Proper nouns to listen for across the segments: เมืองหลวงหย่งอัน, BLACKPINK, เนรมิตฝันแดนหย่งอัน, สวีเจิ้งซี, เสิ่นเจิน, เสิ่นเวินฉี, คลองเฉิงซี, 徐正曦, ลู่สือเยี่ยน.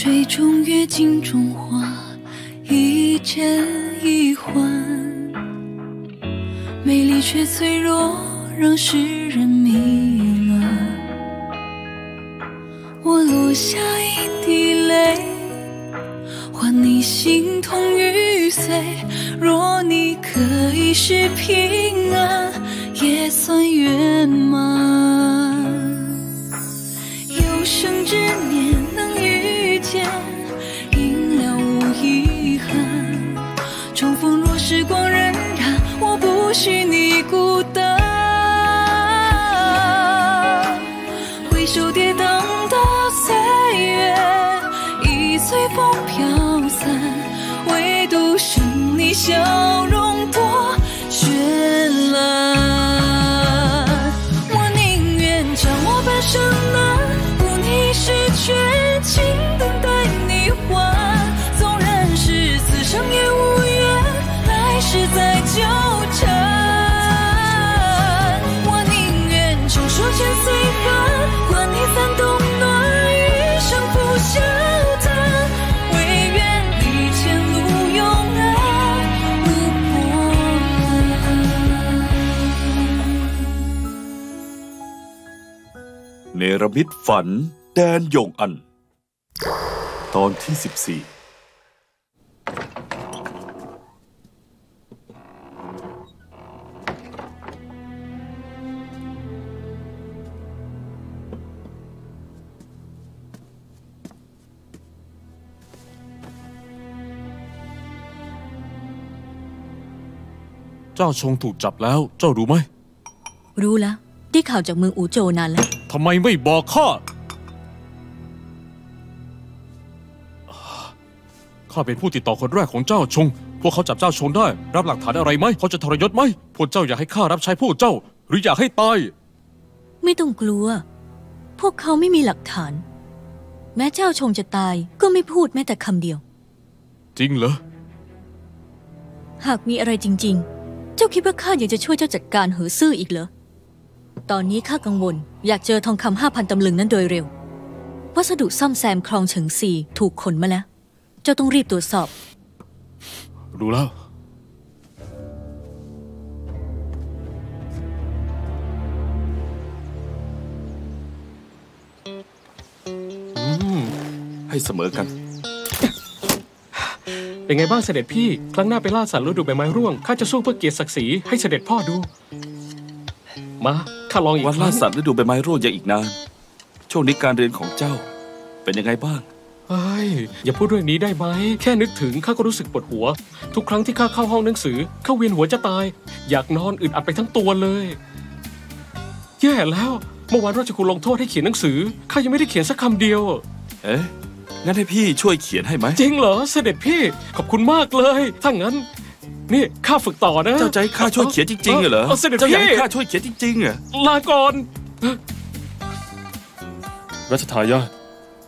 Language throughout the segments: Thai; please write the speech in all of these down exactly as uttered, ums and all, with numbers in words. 水中月，镜中花，一剑一环，美丽却脆弱，让世人迷乱。我落下一滴泪，换你形同玉碎。若你可以是平安，也算圆满。有生之年能遇见，明了无遗憾。重逢若时光荏苒，我不许你孤单。回首跌宕的岁月，已随风飘散，唯独剩你笑容多绚烂。我宁愿掌握半生难。 是绝情，等待你还。纵然是此生也无缘，还是在纠缠。我宁愿承受千岁寒，换你三冬暖，余生不消叹。唯愿你前路永安无波澜。เนรมิตฝัน แดนหยงอันตอนที่สิบสี่เจ้าชงถูกจับแล้วเจ้ารู้ไหมรู้แล้วได้ข่าวจากเมืองอูโจนานแล้วทำไมไม่บอกข้าข้าเป็นผู้ติดต่อคนแรกของเจ้าชงพวกเขาจับเจ้าชงได้รับหลักฐานอะไรไหมเขาจะทรยศไหมพวกเจ้าอยากให้ข้ารับใช้พวกเจ้าหรืออยากให้ตายไม่ต้องกลัวพวกเขาไม่มีหลักฐานแม้เจ้าชงจะตายก็ไม่พูดแม้แต่คำเดียวจริงเหรอหากมีอะไรจริงๆเจ้าคิดว่าข้าอยากจะช่วยเจ้าจัดการเหอซื่ออีกเหรอตอนนี้ข้ากังวลอยากเจอทองคำห้าพันตำลึงนั้นโดยเร็ววัสดุซ่อมแซมคลองเฉิงซีถูกขนมาแล้วเจ้าต้องรีบตรวจสอบรู้แล้วให้เสมอกันเป็นไงบ้างเสด็จพี่ครั้งหน้าไปล่าสัตว์ฤดูใบไม้ร่วงข้าจะสู้เพื่อเกียรติศักดิ์ศรีให้เสด็จพ่อดูมาข้าลองอีกวันล่าสัตว์ฤดูใบไม้ร่วงยังอีกนานช่วงนี้การเรียนของเจ้าเป็นยังไงบ้างเฮ้ยอย่าพูดเรื่องนี้ได้ไหมแค่นึกถึงข้าก็รู้สึกปวดหัวทุกครั้งที่ข้าเข้าห้องหนังสือข้าเวียนหัวจะตายอยากนอนอึดอัดไปทั้งตัวเลยแย่แล้วเมื่อวานราชครูลงโทษให้เขียนหนังสือข้ายังไม่ได้เขียนสักคำเดียวเอ๊ะงั้นให้พี่ช่วยเขียนให้ไหมจริงเหรอเสด็จพี่ขอบคุณมากเลยถ้างั้นนี่ข้าฝึกต่อนะเจ้าใจข้าช่วยเขียนจริงๆเหรอเสด็จพี่เจ้าอยากให้ข้าช่วยเขียนจริงๆเหรอลาก่อนรัชทายาท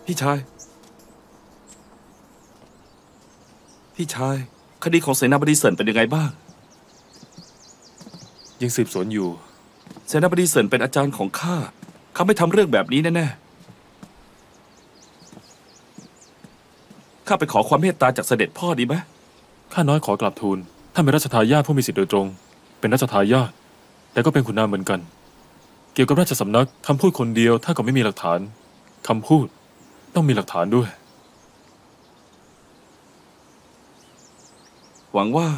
พี่ชายพี่ชายคดีของเสนาบดีเซินเป็นยังไงบ้างยังสืบสวนอยู่เสนาบดีเซินเป็นอาจารย์ของข้าเขาไม่ทำเรื่องแบบนี้แน่ๆข้าไปขอความเมตตาจากเสด็จพ่อดีไหมข้าน้อยขอกลับทูลท่านเป็นราชทายาทผู้มีสิทธิโดยตรงเป็นราชทายาทแต่ก็เป็นขุนนางเหมือนกันเกี่ยวกับราชสำนักคำพูดคนเดียวถ้าก็ไม่มีหลักฐานคำพูดต้องมีหลักฐานด้วยหวังว่า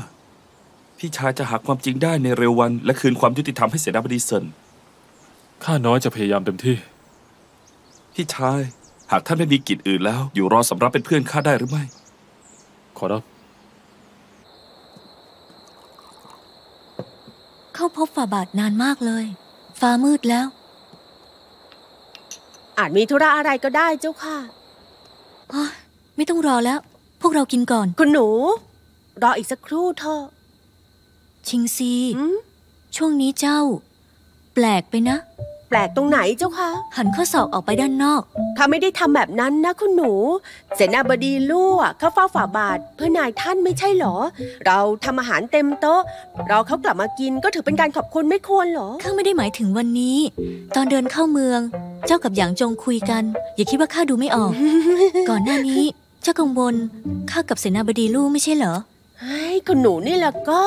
พี่ชายจะหาความจริงได้ในเร็ววันและคืนความยุติธรรมให้เสนาบดีเซินข้าน้อยจะพยายามเต็มที่พี่ชายหากท่านไม่มีกิจอื่นแล้วอยู่รอสำรับเป็นเพื่อนข้าได้หรือไม่ขอรับเข้าพบฝ่าบาทนานมากเลยฟ้ามืดแล้วอาจมีธุระอะไรก็ได้เจ้าค่ะไม่ต้องรอแล้วพวกเรากินก่อนคุณหนูรออีกสักครู่เถอะชิงซีช่วงนี้เจ้าแปลกไปนะ ปลกๆตรงไหนเจ้าคะหันข้อศอกออกไปด้านนอกข้าไม่ได้ทำแบบนั้นนะคุณหนูเสนาบดีลู่เข้าเฝ้าฝ่าบาทเพื่อนายท่านไม่ใช่หรอเราทำอาหารเต็มโต๊ะเราเขากลับมากินก็ถือเป็นการขอบคุณไม่ควรหรอข้าไม่ได้หมายถึงวันนี้ตอนเดินเข้าเมืองเจ้ากับหยางจงคุยกันอย่าคิดว่าข้าดูไม่ออก ก่อนหน้านี้เจ้ากังวลข้ากับเสนาบดีลู่ไม่ใช่เหรอไอ้คุณหนูนี่แหละก็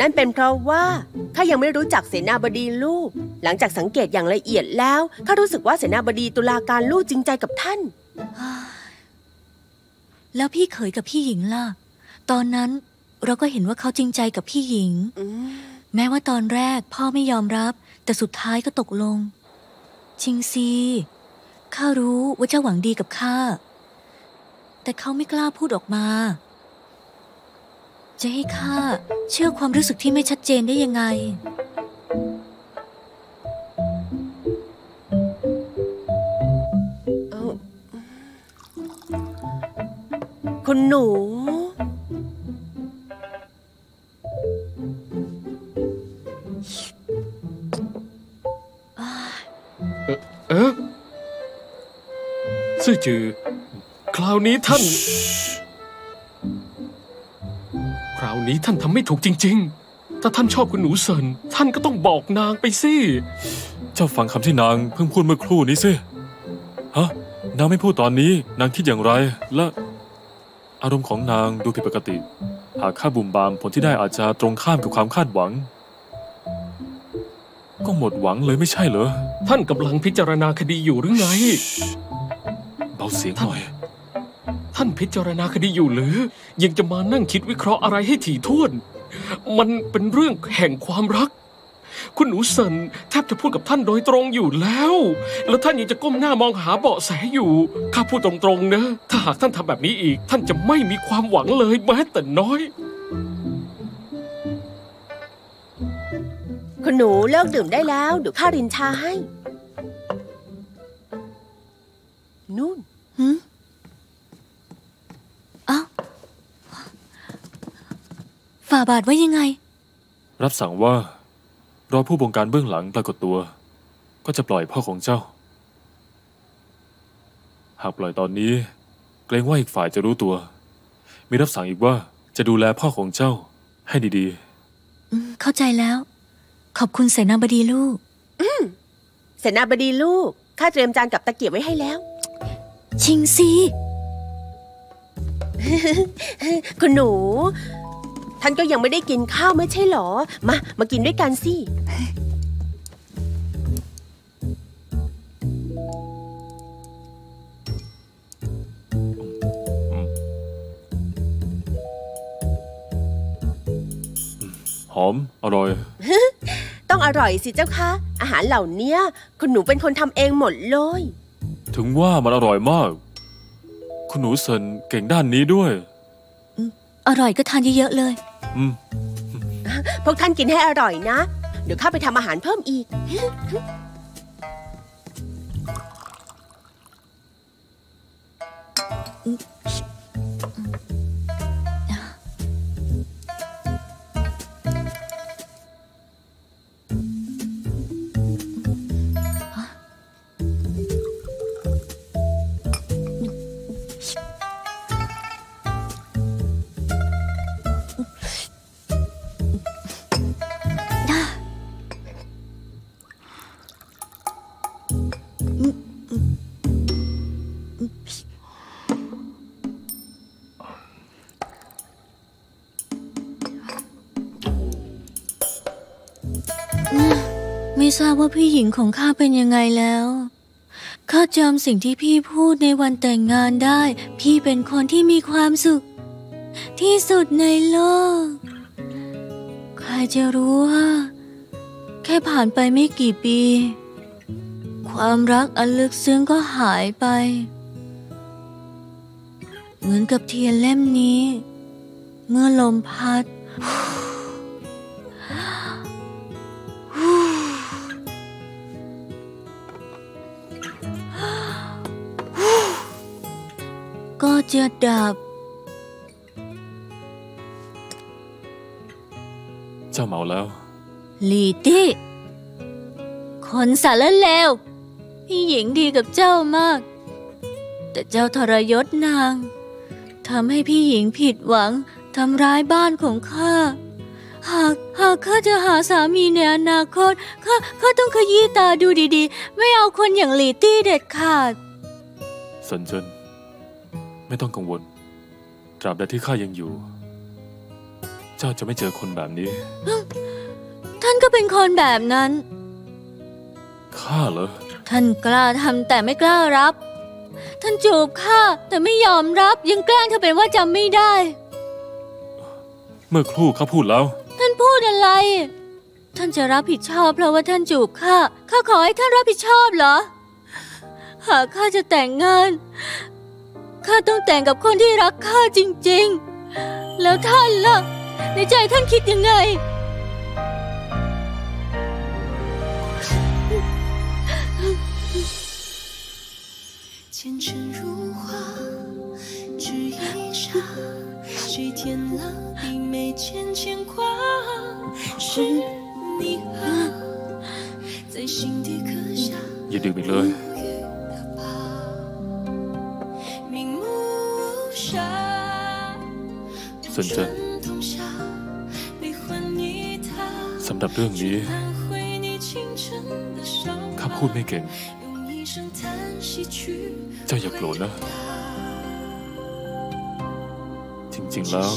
นั่นเป็นเพราะว่าข้ายังไม่รู้จักเสนาบดีลู่หลังจากสังเกตอย่างละเอียดแล้วข้ารู้สึกว่าเสนาบดีตุลาการลู่จริงใจกับท่านแล้วพี่เขยกับพี่หญิงล่ะตอนนั้นเราก็เห็นว่าเขาจริงใจกับพี่หญิงแม้ว่าตอนแรกพ่อไม่ยอมรับแต่สุดท้ายก็ตกลงจริงสิข้ารู้ว่าเจ้าหวังดีกับข้าแต่เขาไม่กล้าพูดออกมาจะให้ข้าเชื่อความรู้สึกที่ไม่ชัดเจนได้ยังไงคุณหนูเอ๊ะซื่อจือคราวนี้ท่านคราวนี้ท่านทำไม่ถูกจริงๆถ้าท่านชอบคุณหนูเซินท่านก็ต้องบอกนางไปสิเจ้าฟังคำที่นางเพิ่งพูดเมื่อครู่นี้สิฮะนางไม่พูดตอนนี้นางคิดอย่างไรและอารมณ์ของนางดูผิดปกติหากข้าบุ่มบามผลที่ได้อาจจะตรงข้ามกับความคาดหวังก็หมดหวังเลยไม่ใช่เหรอท่านกำลังพิจารณาคดีอยู่หรือไงเบาเสียงหน่อยท่านพิจารณาคดีอยู่หรือยังจะมานั่งคิดวิเคราะห์อะไรให้ถี่ถ้วนมันเป็นเรื่องแห่งความรักคุณหนูเซินแทบจะพูดกับท่านโดยตรงอยู่แล้วแล้วท่านยังจะก้มหน้ามองหาเบาะแสอยู่ข้าพูดตรงๆนะถ้าหากท่านทำแบบนี้อีกท่านจะไม่มีความหวังเลยแม้แต่น้อยคุณหนูเลิกดื่มได้แล้วเดี๋ยวข้ารินชาให้นู่นหืมอ้าวฝ่าบาทว่ายังไงรับสั่งว่ารอผู้บงการเบื้องหลังปรากฏตัวก็จะปล่อยพ่อของเจ้าหากปล่อยตอนนี้เกรงว่าอีกฝ่ายจะรู้ตัวมีรับสั่งอีกว่าจะดูแลพ่อของเจ้าให้ดีๆเข้าใจแล้วขอบคุณเสนาบดีลูกอืมเสนาบดีลูกข้าเตรียมจานกับตะเกียบไว้ให้แล้วชิงซีคุณหนูท่านก็ยังไม่ได้กินข้าวไม่ใช่หรอมามากินด้วยกันสิหอมอร่อยต้องอร่อยสิเจ้าคะอาหารเหล่านี้คุณหนูเป็นคนทำเองหมดเลยถึงว่ามันอร่อยมากคุณหนูเซินเก่งด้านนี้ด้วยอร่อยก็ทานเยอะๆเลยพวกท่านกินให้อร่อยนะเดี๋ยวข้าไปทำอาหารเพิ่มอีกไม่ทราบว่าพี่หญิงของข้าเป็นยังไงแล้วข้าจำสิ่งที่พี่พูดในวันแต่งงานได้พี่เป็นคนที่มีความสุขที่สุดในโลกใครจะรู้ว่าแค่ผ่านไปไม่กี่ปีความรักอันลึกซึ้งก็หายไปเหมือนกับเทียนเล่มนี้เมื่อลมพัดก็จะดับเจ้าเมาแล้วหลี่ตี้ คนสารเลวพี่หญิงดีกับเจ้ามากแต่เจ้าทรยศนางทำให้พี่หญิงผิดหวังทำร้ายบ้านของข้าหากหากข้าจะหาสามีในอนาคตข้าข้าต้องขยี้ตาดูดีๆไม่เอาคนอย่างหลี่ตี้เด็ดขาดสันเจิ้นไม่ต้องกังวลตราบใดที่ข้ายังอยู่เจ้าจะไม่เจอคนแบบนี้ท่านก็เป็นคนแบบนั้นข้าเหรอท่านกล้าทำแต่ไม่กล้ารับท่านจูบข้าแต่ไม่ยอมรับยังแกล้งเธอเป็นว่าจำไม่ได้เมื่อครู่ข้าพูดแล้วท่านพูดอะไรท่านจะรับผิดชอบเพราะว่าท่านจูบข้าข้าขอให้ท่านรับผิดชอบเหรอหากข้าจะแต่งงานข้าต้องแต่งกับคนที่รักข้าจริงๆแล้วท่านล่ะในใจท่านคิดยังไง前尘如画，只一刹，谁添了你眉间牵挂？是你啊，在心底刻下อย่าดื่มอีกเลยสันเจิ้นสำหรับเรื่องนี้ข้าพูดไม่เก่งเจ้าอย่าโกรธนะจริงๆแล้ว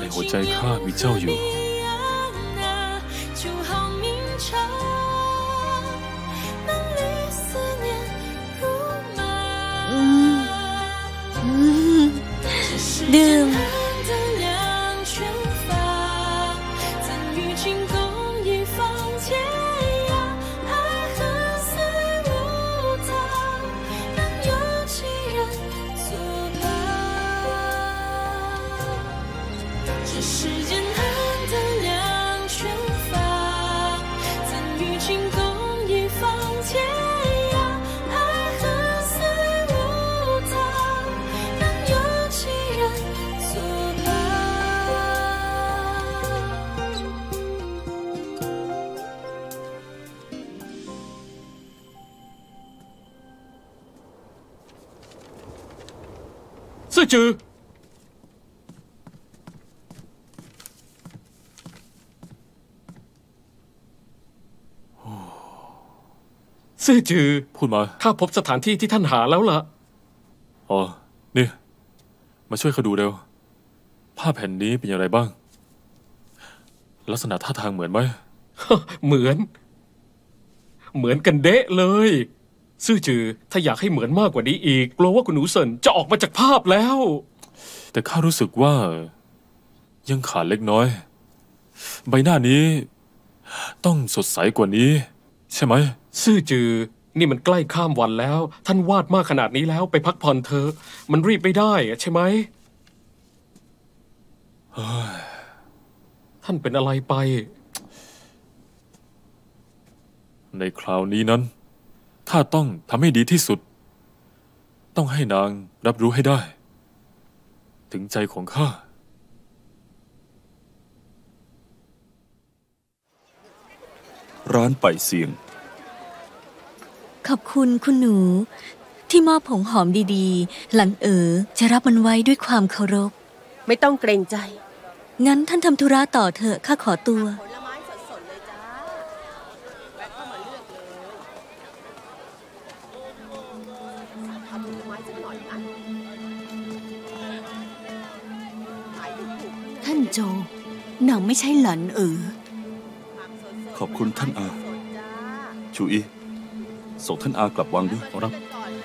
ในหัวใจข้ามีเจ้าอยู่ดื่มซื่อจือซื่อจือพูดมาข้าพบสถานที่ที่ท่านหาแล้วล่ะอ๋อนี่มาช่วยเขาดูเร็วภาพแผ่นนี้เป็นอย่างไรบ้างลักษณะท่าทางเหมือนไหม เหมือนเหมือนกันเดะเลยซื่อจือถ้าอยากให้เหมือนมากกว่านี้อีกกลัวว่าคุณหนูเซินจะออกมาจากภาพแล้วแต่ข้ารู้สึกว่ายังขาดเล็กน้อยใบหน้านี้ต้องสดใสกว่านี้ใช่ไหมซื่อจือนี่มันใกล้ข้ามวันแล้วท่านวาดมากขนาดนี้แล้วไปพักผ่อนเถอะมันรีบไม่ได้ใช่ไหมท่านเป็นอะไรไปในคราวนี้นั้นข้าต้องทำให้ดีที่สุดต้องให้นางรับรู้ให้ได้ถึงใจของข้าร้านไปเสียงขอบคุณคุณหนูที่มอบผงหอมดีๆหลันเอ๋อจะรับมันไว้ด้วยความเคารพไม่ต้องเกรงใจงั้นท่านทำธุระต่อเถอะข้าขอตัวโจนางไม่ใช่หลันเอ๋อขอบคุณท่านอาชูอีส่งท่านอากลับวังด้วยครับแม่นางหลันเกิ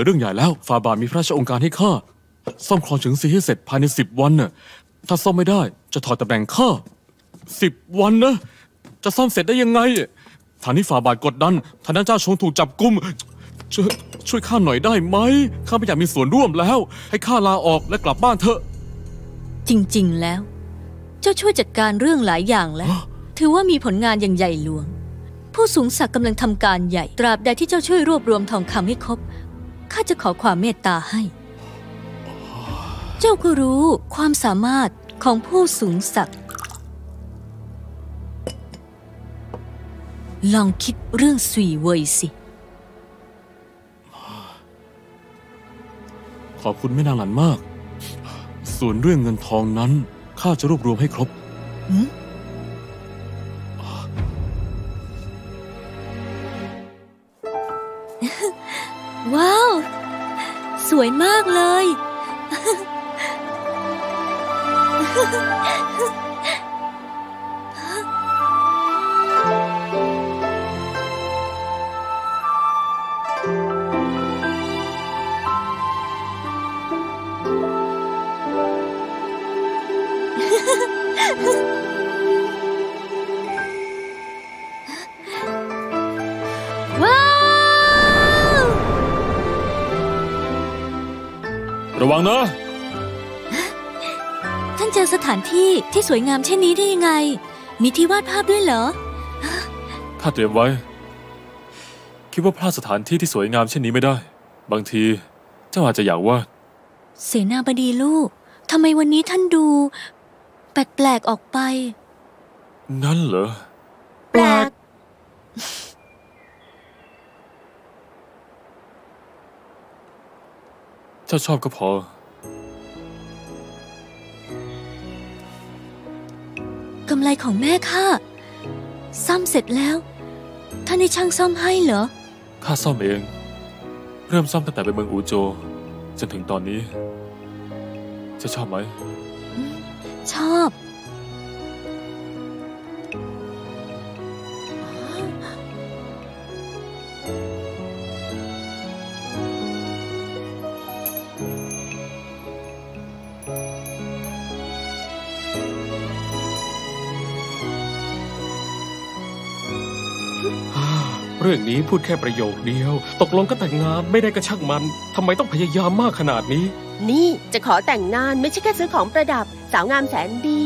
ดเรื่องใหญ่แล้วฝ่าบาทมีพระราชองค์การให้ข้าซ่อมคลองเฉิงซีให้เสร็จภายในสิบวันน่ะถ้าซ่อมไม่ได้จะถอดตำแหน่งข้าสิบวันนะจะซ่อมเสร็จได้ยังไงฐานที่ฝ่าบาทกดดันท่านเจ้าชงถูกจับกุมช่วยช่วยข้าหน่อยได้ไหมข้าไม่อยากมีส่วนร่วมแล้วให้ข้าลาออกและกลับบ้านเถอะจริงๆแล้วเจ้าช่วยจัดการเรื่องหลายอย่างแล้วถือว่ามีผลงานอย่างใหญ่หลวง ผู้สูงศักดิ์กำลังทำการใหญ่ตราบใดที่เจ้าช่วยรวบรวมทองคำให้ครบข้าจะขอความเมตตาให้เจ้าก็รู้ความสามารถของผู้สูงศักดิ์ลองคิดเรื่องสุยเว่ยสิขอบคุณแม่นางหลันมากส่วนเรื่องเงินทองนั้นข้าจะรวบรวมให้ครบว้าวสวยมากเลยระวังนะท่านเจอสถานที่ที่สวยงามเช่นนี้ได้ยังไงมีที่วาดภาพด้วยเหรอถ้าเตรียมไว้คิดว่าพลาดสถานที่ที่สวยงามเช่นนี้ไม่ได้บางทีเจ้าอาจจะอยากวาดเสนาบดีลูกทำไมวันนี้ท่านดูแปลกๆออกไปนั่นเหรอแปลกถ้าชอบก็พอกำไรของแม่ข้าซ่อมเสร็จแล้วท่านให้ช่างซ่อมให้เหรอข้าซ่อมเองเริ่มซ่อมตั้งแต่ไปเมืองอูโจจนถึงตอนนี้จะชอบไหมชอบเรื่องนี้พูดแค่ประโยคเดียวตกลงก็แต่งงานไม่ได้ก็ช่างมันทำไมต้องพยายามมากขนาดนี้นี่จะขอแต่งงานไม่ใช่แค่ซื้อของประดับสาวงามแสนดี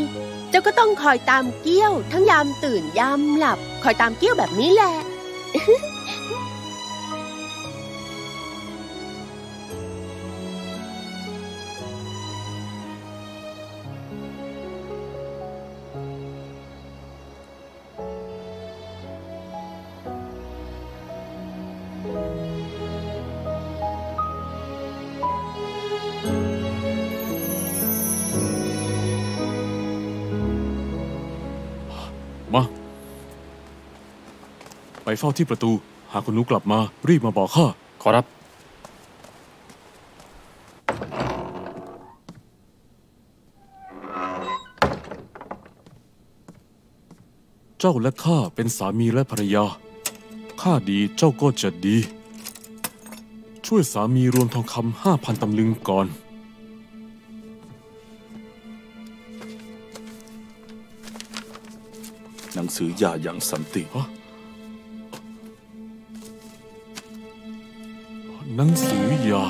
เจ้าก็ต้องคอยตามเกี้ยวทั้งยามตื่นยามหลับคอยตามเกี้ยวแบบนี้แหละ ไปเฝ้าที่ประตูหากคุณนุกลับมารีบมาบอกข้าขอรับเจ้าและข้าเป็นสามีและภรรยาข้าดีเจ้าก็จะดีช่วยสามีรวมทองคำห้าพันตำลึงก่อนหนังสือหย่าอย่างสันติหนังสือหย่า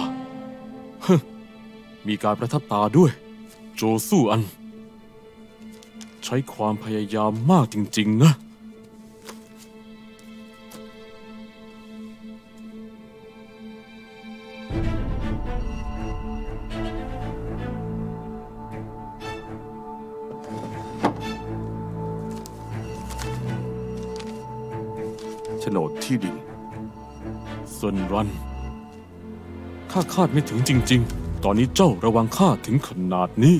มีการประทับตาด้วยโจซู่อันใช้ความพยายามมากจริงๆนะโฉนดที่ดินส่วนรันข้าคาดไม่ถึงจริงๆตอนนี้เจ้าระวังข้าถึงขนาดนี้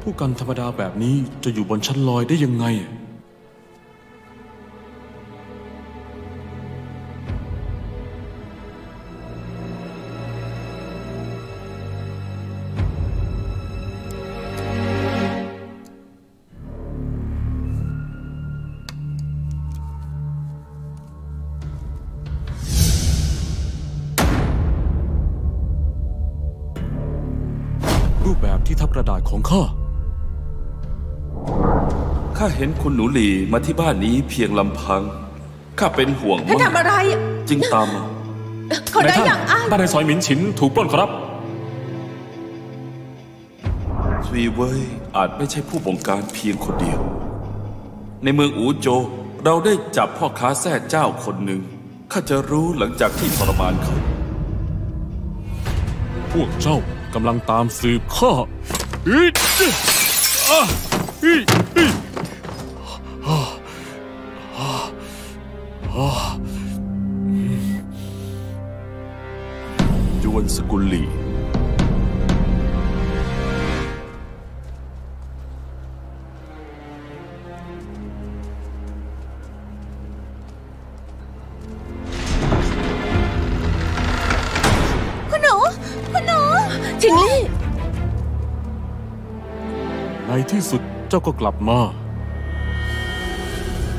ผู้กันธรรมดาแบบนี้จะอยู่บนชั้นลอยได้ยังไงที่ทับกระดาษของข้าข้าเห็นคุณหนูหลี่มาที่บ้านนี้เพียงลำพังข้าเป็นห่วงว่าทำอะไรจึงตามมาในท่านบ้านนายซอยหมินฉินถูกปล้นครับ วีเว่ยอาจไม่ใช่ผู้บงการเพียงคนเดียวในเมืองอูโจเราได้จับพ่อค้าแซ่เจ้าคนหนึ่งข้าจะรู้หลังจากที่ทรมานเขาพวกเจ้ากำลังตามสืบข้าจวนสกุลลีในที่สุดเจ้าก็กลับมารันรันข้า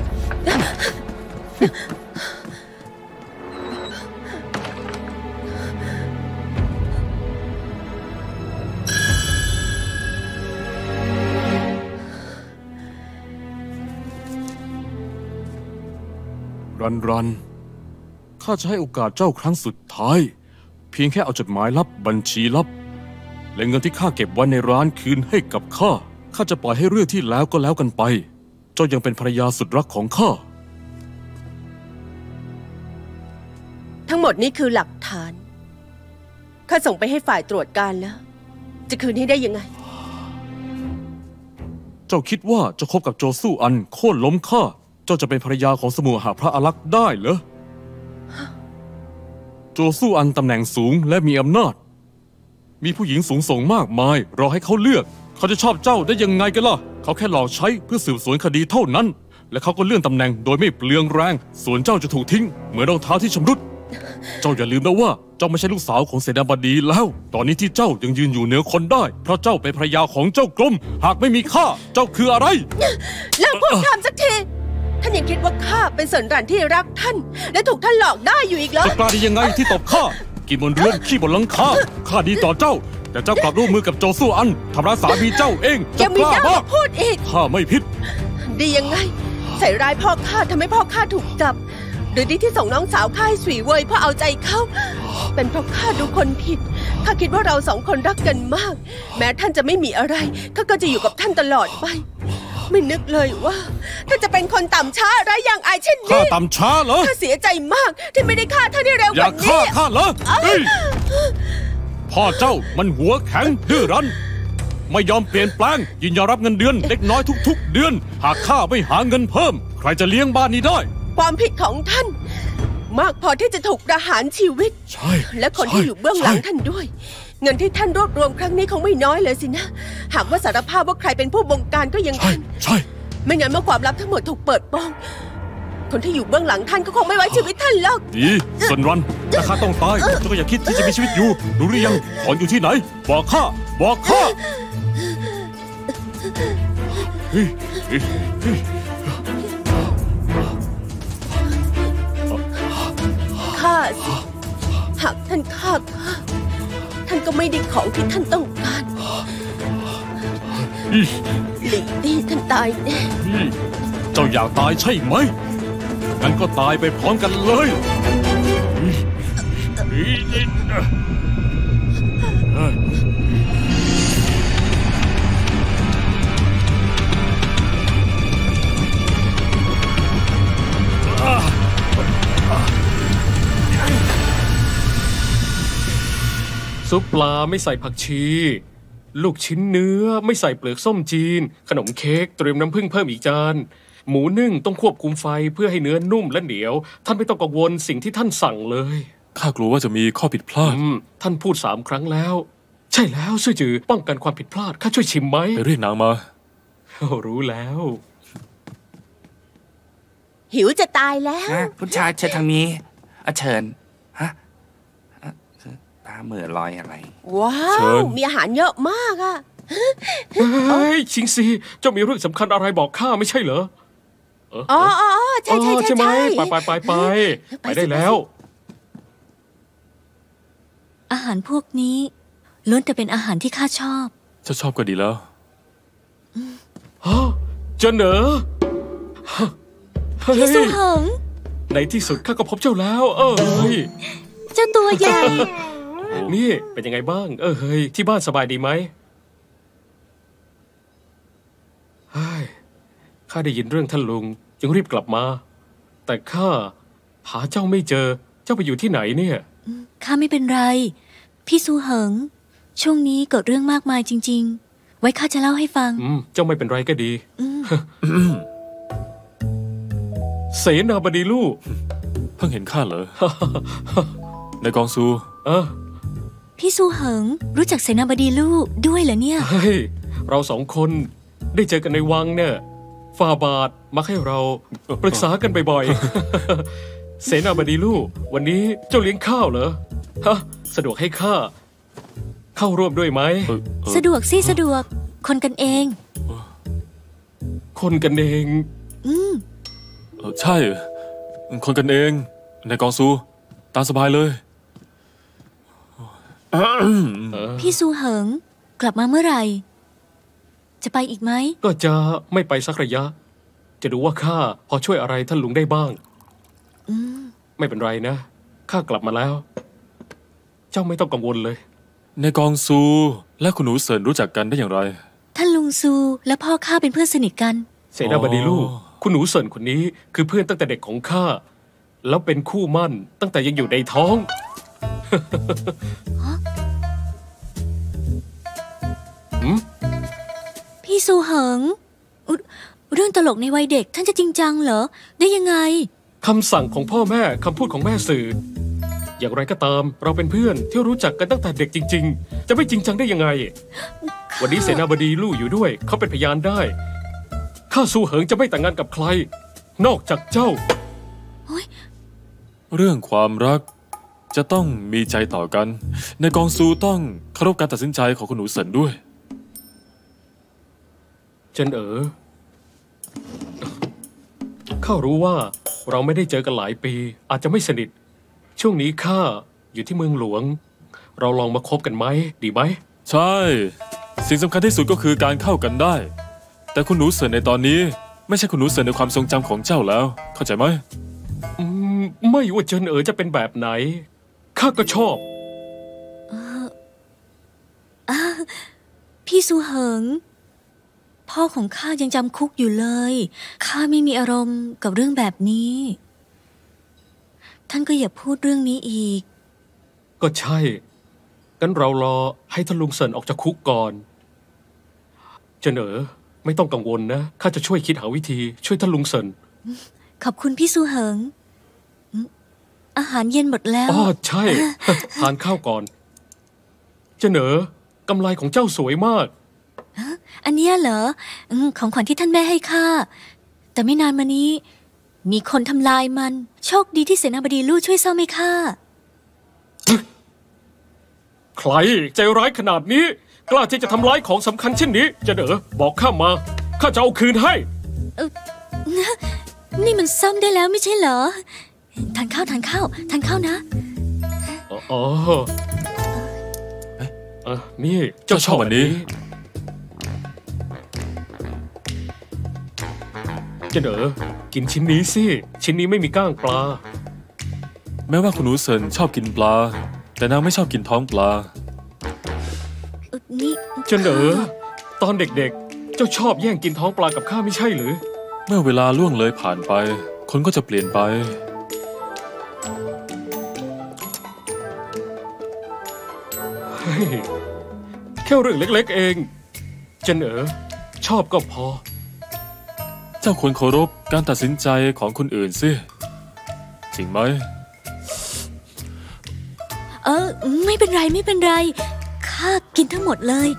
จะให้โอกาสเจ้าครั้งสุดท้ายเพียงแค่เอาจดหมายลับบัญชีลับและเงินที่ข้าเก็บไว้ในร้านคืนให้กับข้าข้าจะปล่อยให้เรื่องที่แล้วก็แล้วกันไปเจ้ายังเป็นภรรยาสุดรักของข้าทั้งหมดนี้คือหลักฐานข้าส่งไปให้ฝ่ายตรวจการแล้วจะคืนให้ได้ยังไงเจ้าคิดว่าจะคบกับโจซู่อันโค่นล้มข้าเจ้าจะเป็นภรรยาของสมุหพระอลักษ์ได้เหรอโจซู่อันตำแหน่งสูงและมีอำนาจมีผู้หญิงสูงส่งมากมายรอให้เขาเลือกเขาจะชอบเจ้าได้ยังไงกันล่ะเขาแค่หลอกใช้เพื่อสืบสวนคดีเท่านั้นและเขาก็เลื่อนตำแหน่งโดยไม่เปลืองแรงส่วนเจ้าจะถูกทิ้งเหมือนรองเท้าที่ชำรุด เจ้าอย่าลืมนะว่าเจ้าไม่ใช่ลูกสาวของเสนาบดีแล้วตอนนี้ที่เจ้ายังยืนอยู่เหนือคนได้เพราะเจ้าเป็นภรรยาของเจ้ากรมหากไม่มีข้าเจ้าคืออะไรเลิกพูดคำสักทีท่านยังคิดว่าข้าเป็นสนรันที่รักท่านและถูกท่านหลอกได้อยู่อีกเหรอกล้าได้ยังไงที่ตบข้ากินบนเรือนขี้บนหลังคาข้าดีต่อเจ้าแต่เจ้ากลับร่วมมือกับโจซู่อันทำร้ายสามีเจ้าเองเจ้ากล้าบ้าพูดอีกข้าไม่ผิดดียังไงใส่ร้ายพ่อข้าทำให้พ่อข้าถูกจับหรือดีที่ส่งน้องสาวข้าให้สุยเว่ยเพื่อเอาใจเขาเป็นเพราะข้าดูคนผิดข้าคิดว่าเราสองคนรักกันมากแม้ท่านจะไม่มีอะไรข้าก็จะอยู่กับท่านตลอดไปไม่นึกเลยว่าท่านจะเป็นคนต่ำช้าไร้อย่างอายเช่นนี้ข้าต่ำช้าเหรอข้าเสียใจมากที่ไม่ได้ฆ่าท่านได้เร็วกว่านี้อย่าฆ่าข้าเหรอพ่อเจ้ามันหัวแข็งดื้อรั้นไม่ยอมเปลี่ยนแปลงยืนยอมรับเงินเดือนเล็กน้อยทุกๆเดือนหากข้าไม่หาเงินเพิ่มใครจะเลี้ยงบ้านนี้ได้ความผิดของท่านมากพอที่จะถูกประหารชีวิตใช่และคนที่อยู่เบื้องหลังท่านด้วยเงินที่ท่านรวบรวมครั้งนี้คงไม่น้อยเลยสินะหากว่าสารภาพว่าใครเป็นผู้บงการก็ยังทันใช่ไม่งั้นเมื่อความลับทั้งหมดถูกเปิดโปงคนที่อยู่เบื้องหลังท่านก็คงไม่ไว้ชีวิตท่านหรอกดีสนรันถ้าข้าต้องตายเจ้าก็อย่าคิดที่จะมีชีวิตอยู่รู้หรือยังถอนอยู่ที่ไหนบอกข้าบอกข้าข้าหากท่านฆ่าข้าท่านก็ไม่ได้ของที่ท่านต้องการหลีกดี้ท่านตายแน่เจ้าอยากตายใช่ไหมงั้นก็ตายไปพร้อมกันเลยซุปปลาไม่ใส่ผักชีลูกชิ้นเนื้อไม่ใส่เปลือกส้มจีนขนมเค้กเตรียมน้ำผึ้งเพิ่มอีกจานหมูนึ่งต้องควบคุมไฟเพื่อให้เนื้อนุ่มและเหนียวท่านไม่ต้องกังวลสิ่งที่ท่านสั่งเลยข้ากลัวว่าจะมีข้อผิดพลาดท่านพูดสามครั้งแล้วใช่แล้วซื่อจือป้องกันความผิดพลาดข้าช่วยชิมไหมไปเรียกนางมารู้แล้วหิวจะตายแล้วผู้ชายเชิญทางนี้เชิญฮะตาเหม่อลอยอะไรว้าวมีอาหารเยอะมากอ่ะเฮ้ยชิงซีเจ้ามีเรื่องสำคัญอะไรบอกข้าไม่ใช่เหรออ๋อใช่ใช่ใช่ไหมไปไปไปไปไปได้แล้วอาหารพวกนี้ล้วนแต่เป็นอาหารที่ข้าชอบเจ้าชอบก็ดีแล้วเจนเหนอพี่สุหังในที่สุดข้าก็พบเจ้าแล้วเออเจ้าตัวใหญ่ นี่เป็นยังไงบ้างเออเฮ้ยที่บ้านสบายดีไหมเฮ้ยข้าได้ยินเรื่องท่านลุงจึงรีบกลับมาแต่ข้าหาเจ้าไม่เจอเจ้าไปอยู่ที่ไหนเนี่ยข้าไม่เป็นไรพี่ซูเหิงช่วงนี้เกิดเรื่องมากมายจริงๆไว้ข้าจะเล่าให้ฟังอืมเจ้าไม่เป็นไรก็ดีเสนาบดีลู่เพิ่งเห็นข้าเหรอ นายกองซูเออพี่ซูเหิงรู้จักเสนาบดีลู่ด้วยเหรอเนี่ยเฮ้ยเราสองคนได้เจอกันในวังเนี่ยฟาบาทมาให้เราปรึกษากันบ่อยๆเสนาบดีลู่วันนี้เจ้าเลี้ยงข้าวเหรอฮะสะดวกให้ข้าเข้าร่วมด้วยไหมสะดวกสิสะดวกคนกันเองคนกันเองอืมใช่คนกันเองในกองซูตามสบายเลยพี่ซูเหิงกลับมาเมื่อไหร่จะไปอีกไหมก็จะไม่ไปสักระยะจะดูว่าข้าพอช่วยอะไรท่านลุงได้บ้างอืมไม่เป็นไรนะข้ากลับมาแล้วเจ้าไม่ต้องกังวลเลยในกองซูและคุณหนูเซินรู้จักกันได้อย่างไรท่านลุงซูและพ่อข้าเป็นเพื่อนสนิทกันเสนาบดีลู่คุณหนูเซินคนนี้คือเพื่อนตั้งแต่เด็กของข้าแล้วเป็นคู่มั่นตั้งแต่ยังอยู่ในท้องพี่ซูเหิงเรื่องตลกในวัยเด็กท่านจะจริงจังเหรอได้ยังไงคำสั่งของพ่อแม่คำพูดของแม่สื่ออย่างไรก็ตามเราเป็นเพื่อนที่รู้จักกันตั้งแต่เด็กจริงๆจะไม่จริงจังได้ยังไงวันนี้เสนาบดีลู่อยู่ด้วยเขาเป็นพยานได้ข้าซูเหิงจะไม่แต่งงานกับใครนอกจากเจ้าเรื่องความรักจะต้องมีใจต่อกันในกองซูต้องเคารพการตัดสินใจของคุณหนูเซินด้วยเจนเอ๋อข้ารู้ว่าเราไม่ได้เจอกันหลายปีอาจจะไม่สนิทช่วงนี้ข้าอยู่ที่เมืองหลวงเราลองมาคบกันไหมดีไหมใช่สิ่งสำคัญที่สุดก็คือการเข้ากันได้แต่คุณหนูเซินในตอนนี้ไม่ใช่คุณหนูเซินในความทรงจำของเจ้าแล้วเข้าใจไหมไม่ว่าเจินเอ๋อจะเป็นแบบไหนข้าก็ชอบพี่ซูเหิงพ่อของข้ายังจำคุกอยู่เลยข้าไม่มีอารมณ์กับเรื่องแบบนี้ท่านก็อย่าพูดเรื่องนี้อีกก็ใช่งั้นเรารอให้ท่านลุงเซินออกจากคุกก่อนเจินเอ๋อไม่ต้องกังวลนะข้าจะช่วยคิดหาวิธีช่วยท่านลุงเซินขอบคุณพี่ซูเหิงอาหารเย็นหมดแล้วอ๋อใช่ทานข้าวก่อนเจนเอ๋อกำไลของเจ้าสวยมากอันนี้เหรอของขวัญที่ท่านแม่ให้ข้าแต่ไม่นานมานี้มีคนทำลายมันโชคดีที่เสนาบดีลู่ช่วยซ่อมให้ข้าใครใจร้ายขนาดนี้กล้าที่จะทำร้ายของสำคัญเช่นนี้เจนเอ๋อบอกข้ามาข้าจะเอาคืนให้นี่มันซ่อมได้แล้วไม่ใช่เหรอทานข้าวทานข้าวทานข้าวนะอ๋อเออนี่เจ้าชอบอันนี้เจ้าเด๋อกินชิ้นนี้สิชิ้นนี้ไม่มีก้างปลาแม้ว่าคุณหนูเซินชอบกินปลาแต่นางไม่ชอบกินท้องปลาเจ้าเด๋อตอนเด็กๆเจ้าชอบแย่งกินท้องปลากับข้าไม่ใช่หรือเมื่อเวลาล่วงเลยผ่านไปคนก็จะเปลี่ยนไปแค่เรื่องเล็กๆเองเจนเอ๋อชอบก็พอเจ้าควรเคารพการตัดสินใจของคนอื่นสิจริงไหมเออไม่เป็นไรไม่เป็นไรข้ากินทั้งหมดเลย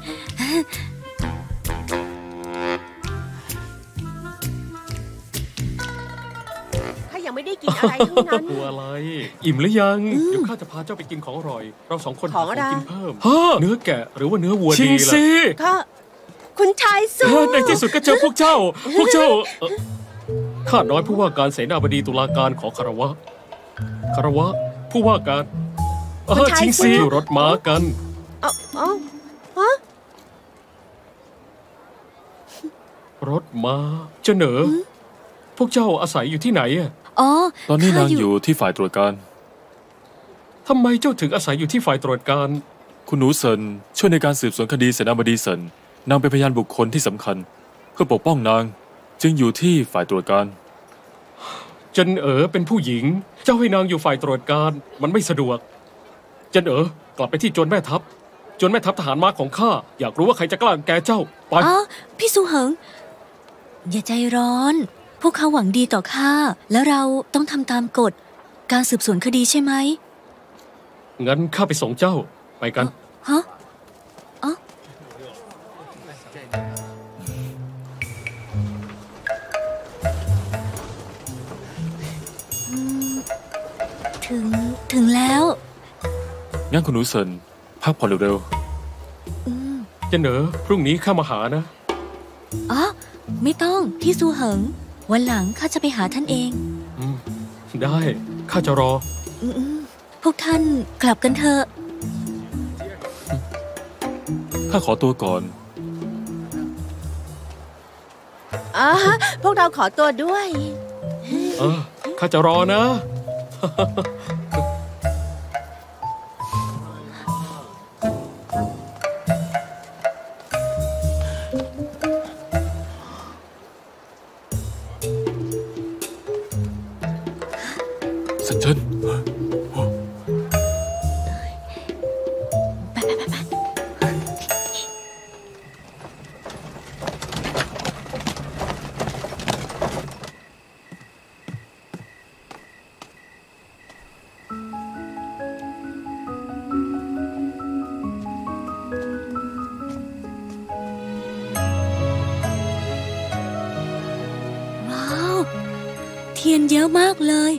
ไม่ได้กินอะไรทั้งนั้นหัวอะไรอิ่มหรือยังเดี๋ยวข้าจะพาเจ้าไปกินของอร่อยเราสองคนของกินเพิ่มเนื้อแกะหรือว่าเนื้อวัวดีล่ะก็คุณชายสู้ในที่สุดก็เจอพวกเจ้าพวกเจ้าข้าน้อยผู้ว่าการเสนาบดีตุลาการขอคารวะคารวะผู้ว่าการชิงซีรถม้ากันรถม้าเจ้าเหนอพวกเจ้าอาศัยอยู่ที่ไหนอ่ะตอนนี้นางอยู่ที่ฝ่ายตรวจการ ทำไมเจ้าถึงอาศัยอยู่ที่ฝ่ายตรวจการคุณหนูเซินช่วยในการสืบสวนคดีเสนาบดีเซินนางเป็นพยานบุคคลที่สำคัญเพื่อปกป้องนางจึงอยู่ที่ฝ่ายตรวจการจันเอ๋อเป็นผู้หญิงเจ้าให้นางอยู่ฝ่ายตรวจการมันไม่สะดวกจันเอ๋อกลับไปที่จวนแม่ทัพจวนแม่ทัพทหารม้าของข้าอยากรู้ว่าใครจะกล้าแกเจ้าไปอ๋อพี่ซูเหิงอย่าใจร้อนพวกเขาหวังดีต่อข้าแล้วเราต้องทำตามกฎการสืบสวนคดีใช่ไหมงั้นข้าไปส่งเจ้าไปกันฮะอ๋อถึงถึงแล้วงั้นคุณหนูเซินพักผ่อนเร็วๆจะเหนอพรุ่งนี้ข้ามาหานะอ๋อไม่ต้องพี่ซูเหิงวันหลังข้าจะไปหาท่านเองอืมได้ข้าจะรอพวกท่านกลับกันเถอะข้าขอตัวก่อนอ๋อพวกเราขอตัวด้วยเออข้าจะรอนะสัญชันเทียนเยอะมากเลย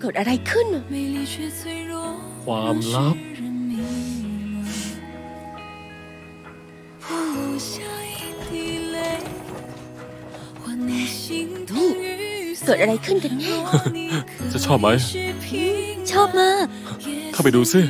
เกิดอะไรขึ้นความลับเกิดอะไรขึ้นกันแน่จะชอบไหมชอบมากเข้าไปดูซิ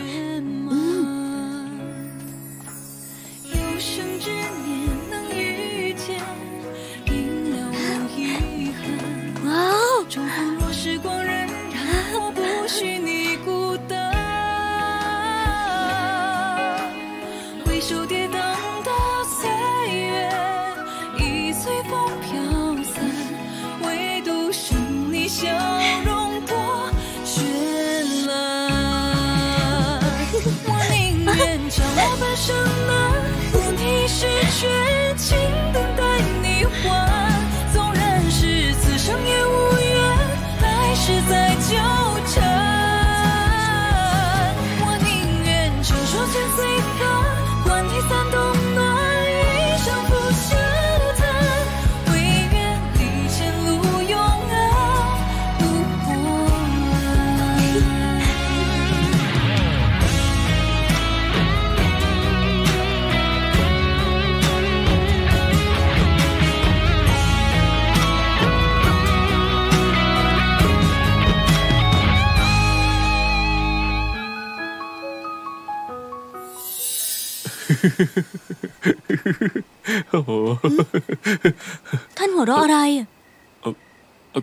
ท่านหัวเราะอะไร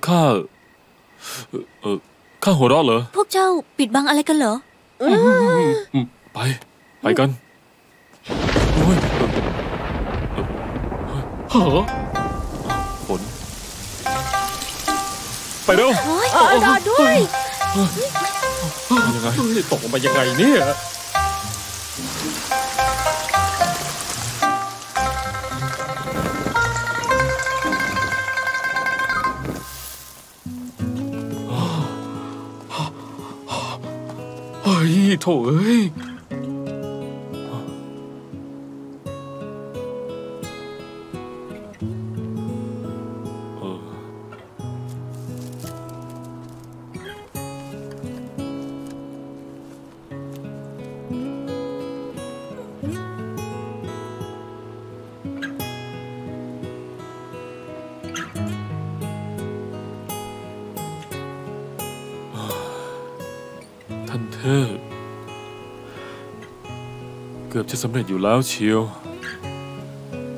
ข้าข้าหัวเราะเหรอพวกเจ้าปิดบังอะไรกันเหรอไปไปกันโอ้ยเหรอฝนไปเร็วรอด้วยยังไงตกมายังไงเนี่ยโถ่เอ้ยท่านเทพเกือบจะสำเร็จอยู่แล้วเชียว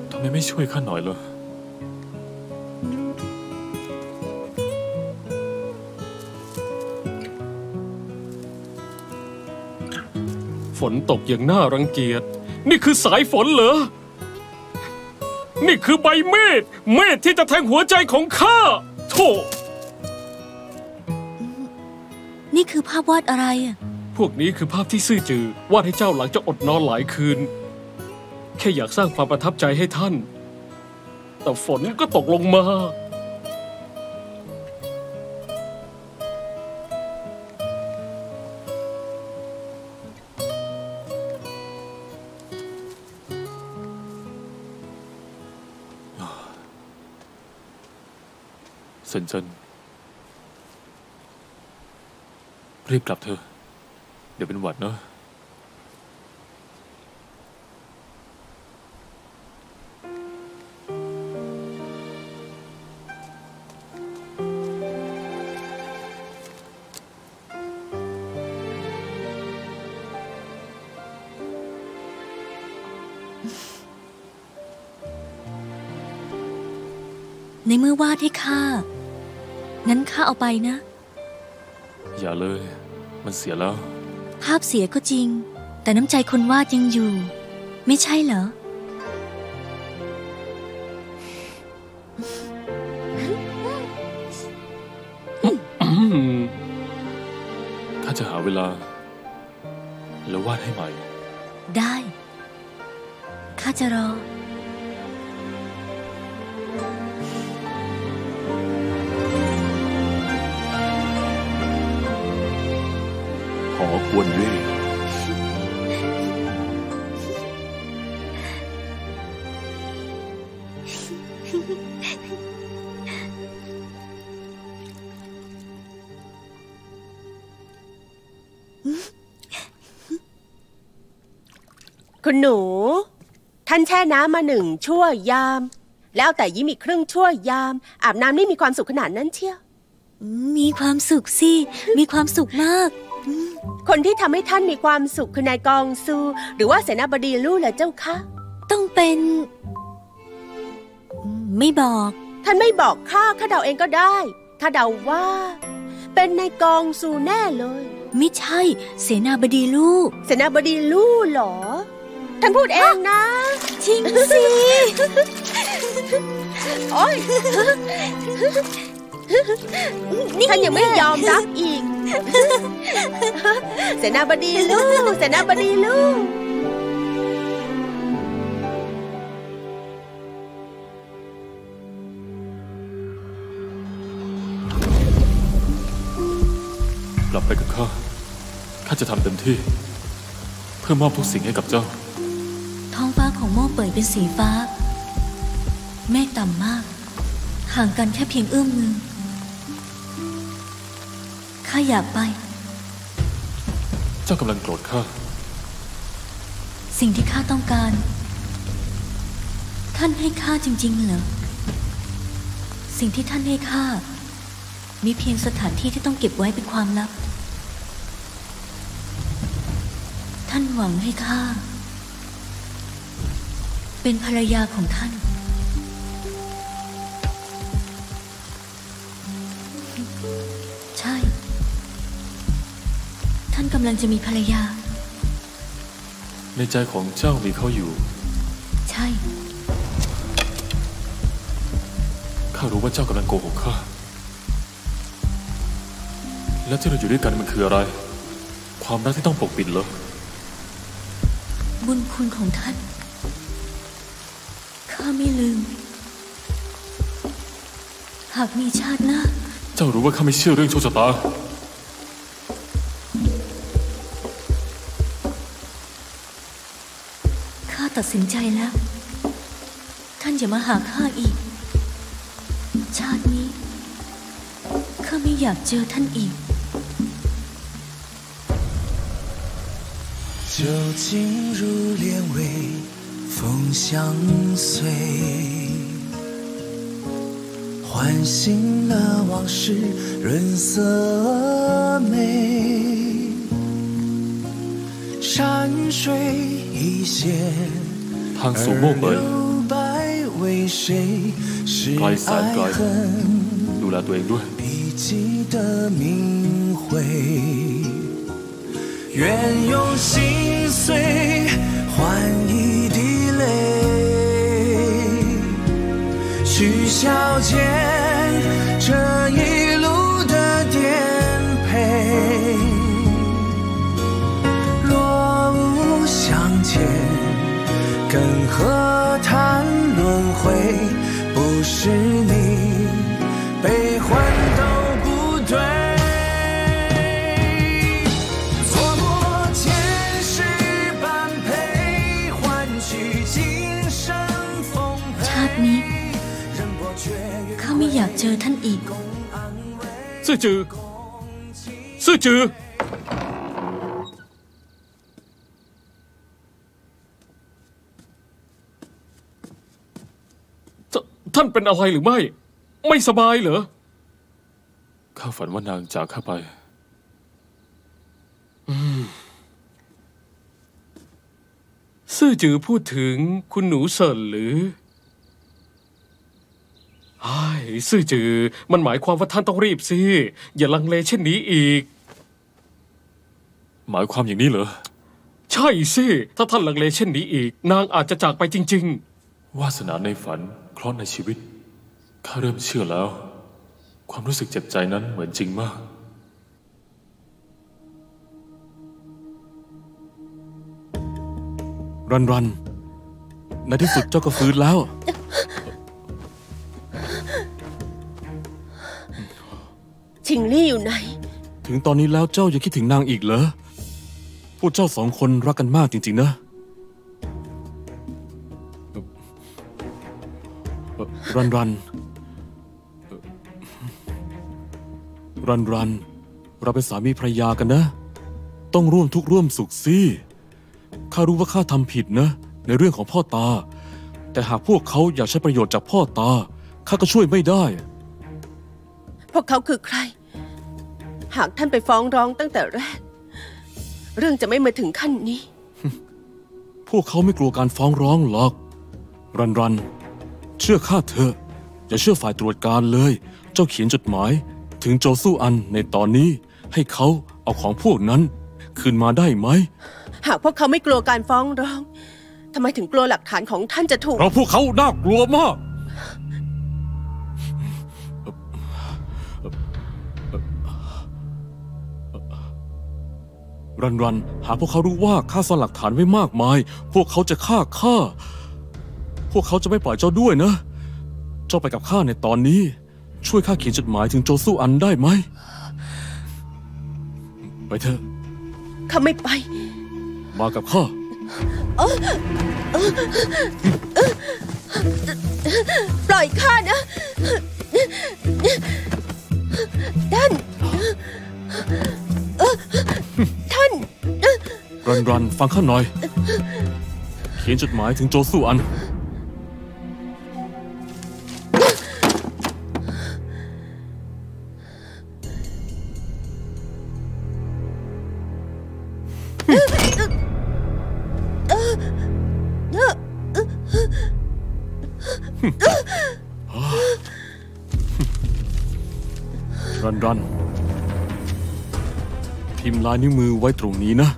ทำไมไม่ช่วยข้าหน่อยเหรอ ฝนตกอย่างน่ารังเกียจนี่คือสายฝนเหรอนี่คือใบเมฆเมฆที่จะแทงหัวใจของข้าโธ่นี่คือภาพวาดอะไรอ่ะพวกนี้คือภาพที่ซื่อจือวาดให้เจ้าหลังจากอดนอนหลายคืนแค่อยากสร้างความประทับใจให้ท่านแต่ฝนก็ตกลงมาเซินเซินรีบกลับเถอะเดี๋ยวเป็นหวัดเนอะในเมื่อวาดให้ข้างั้นข้าเอาไปนะอย่าเลยมันเสียแล้วภาพเสียก็จริงแต่น้ำใจคนวาดยังอยู่ไม่ใช่เหรอถ้าจะหาเวลาแล้ววาดให้ใหม่ได้ข้าจะรอขอควรด้วยคุณหนูท่านแช่น้ำมาหนึ่งชั่วยามแล้วแต่ยิ้มอีกครึ่งชั่วยามอาบน้ำนี่มีความสุขขนาดนั้นเชียวมีความสุขสิมีความสุขมากคนที่ทำให้ท่านมีความสุขคือนายกองซูหรือว่าเสนาบดีลู่เหรอเจ้าคะต้องเป็นไม่บอกท่านไม่บอกข้าข้าเดาเองก็ได้ข้าเดาว่าเป็นนายกองซูแน่เลยไม่ใช่เสนาบดีลู่เสนาบดีลู่เหรอท่านพูดเองนะจริงสิโอ๊ยท่านยังไม่ยอมรับอีกเสนาบดีลูกเสนาบดีลูกกลับไปกับข้าข้าจะทำเต็มที่เพื่อมอบทุกสิ่งให้กับเจ้าท้องฟ้าของโม่เปิดเป็นสีฟ้าเมฆต่ำมากห่างกันแค่เพียงเอื้อมมือข้าอยากไปเจ้ากำลังโกรธข้าสิ่งที่ข้าต้องการท่านให้ข้าจริงๆเหรอสิ่งที่ท่านให้ข้ามีเพียงสถานที่ที่ต้องเก็บไว้เป็นความลับท่านหวังให้ข้าเป็นภรรยาของท่านใช่ท่านกำลังจะมีภรรยาในใจของเจ้ามีเขาอยู่ใช่ข้ารู้ว่าเจ้ากำลังโกหกข้าแล้วที่เราอยู่ด้วยกันมันคืออะไรความรักที่ต้องปกปิดเหรอบุญคุณของท่านข้าไม่ลืมหากมีชาติหน้าเจ้ารู้ว่าข้าไม่เชื่อเรื่องโชคชะตาข้าตัดสินใจแล้วท่านอย่ามาหาข้าอีกชาตินี้ข้าไม่อยากเจอท่านอีก酒精如莲尾风相随唤醒了往事润色美山水一线而留白为谁是爱恨笔迹的名讳愿用心碎换一滴泪，去消减这一路的颠沛。若无相见，更何谈轮回？不是你悲欢都不对。ข้าไม่อยากเจอท่านอีกซื่อจือซื่อจือท่านเป็นอะไรหรือไม่ไม่สบายเหรอข้าฝันว่านางจากข้าไปซื่อจือพูดถึงคุณหนูเซินหรือซื่อจือมันหมายความว่าท่านต้องรีบสิอย่าลังเลเช่นนี้อีกหมายความอย่างนี้เหรอใช่สิถ้าท่านลังเลเช่นนี้อีกนางอาจจะจากไปจริงๆวาสนาในฝันเคราะห์ในชีวิตข้าเริ่มเชื่อแล้วความรู้สึกเจ็บใจนั้นเหมือนจริงมากรันรันในที่สุดเจ้าก็ฟื้นแล้วชิงลี่อยู่ไหนถึงตอนนี้แล้วเจ้ายังคิดถึงนางอีกเหรอพวกเจ้าสองคนรักกันมากจริงๆนะรันรันรันรันเราเป็นสามีภรรยากันนะต้องร่วมทุกข์ร่วมสุขสิข้ารู้ว่าข้าทำผิดนะในเรื่องของพ่อตาแต่หากพวกเขาอยากใช้ประโยชน์จากพ่อตาข้าก็ช่วยไม่ได้พวกเขาคือใครหากท่านไปฟ้องร้องตั้งแต่แรกเรื่องจะไม่มาถึงขั้นนี้พวกเขาไม่กลัวการฟ้องร้องหรอกรันรันเชื่อข้าเถอะอย่าเชื่อฝ่ายตรวจการเลยเจ้าเขียนจดหมายถึงโจซู่อันในตอนนี้ให้เขาเอาของพวกนั้นคืนมาได้ไหมหากพวกเขาไม่กลัวการฟ้องร้องทำไมถึงกลัวหลักฐานของท่านจะถูกเพราะพวกเขาน่ากลัวมากรันรันหากพวกเขารู้ว่าข้าซ่อนหลักฐานไว้มากมายพวกเขาจะฆ่าข้าพวกเขาจะไม่ปล่อยเจ้าด้วยนะเจ้าไปกับข้าในตอนนี้ช่วยข้าเขียนจดหมายถึงโจซู่อันได้ไหมไปเถอะข้าไม่ไปมากับข้าปล่อยข้านะท่านท่านรันรันฟังข้าหน่อยเขียนจดหมายถึงโจซู่อันรันรันพิมพ์ลายนิ้วมือไว้ตรงนี้นะ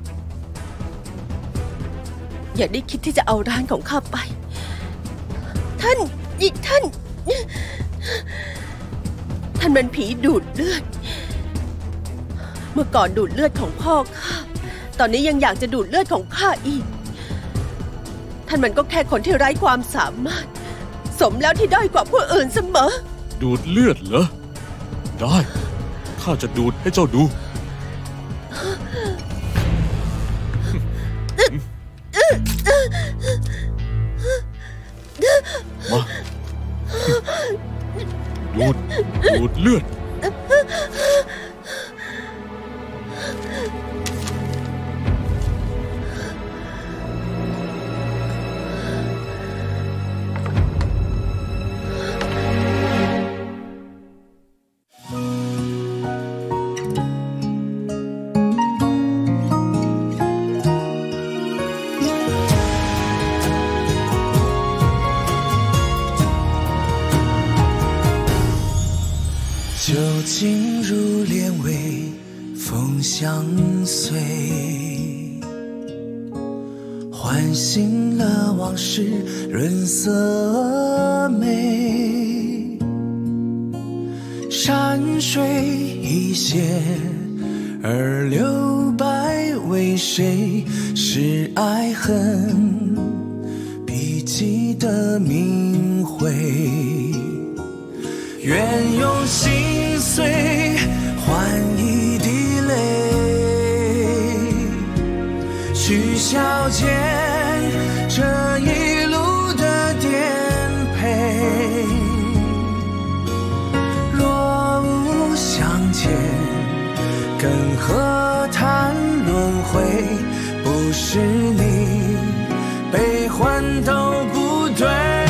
อย่าได้คิดที่จะเอาร้านของข้าไปท่านอีกท่านท่านเป็นผีดูดเลือดเมื่อก่อนดูดเลือดของพ่อข้าตอนนี้ยังอยากจะดูดเลือดของข้าอีกท่านมันก็แค่คนที่ไร้ความสามารถสมแล้วที่ด้อยกว่าผู้อื่นเสมอดูดเลือดเหรอได้ข้าจะดูดให้เจ้าดูมาดูดดูดเลือด风相随，唤醒了往事润色美。山水一泻而流百为谁？是爱恨笔迹的名讳。愿用心碎换一滴泪，去消减这一路的颠沛。若无相见，更何谈轮回？不是你悲欢都不对。